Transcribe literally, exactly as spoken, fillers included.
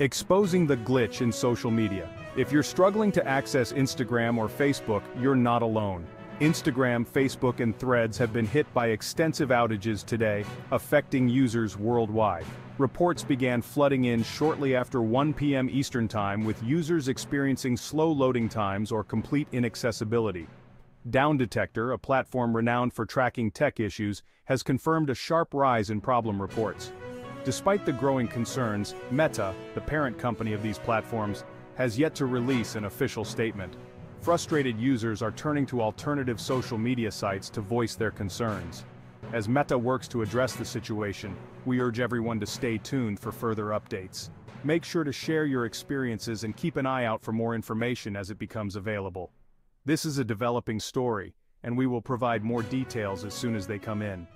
Exposing the glitch in social media. If you're struggling to access Instagram or Facebook, you're not alone. Instagram, Facebook, and Threads have been hit by extensive outages today, affecting users worldwide. Reports began flooding in shortly after one p m Eastern Time, with users experiencing slow loading times or complete inaccessibility. DownDetector, a platform renowned for tracking tech issues, has confirmed a sharp rise in problem reports. Despite the growing concerns, Meta, the parent company of these platforms, has yet to release an official statement. Frustrated users are turning to alternative social media sites to voice their concerns. As Meta works to address the situation, we urge everyone to stay tuned for further updates. Make sure to share your experiences and keep an eye out for more information as it becomes available. This is a developing story, and we will provide more details as soon as they come in.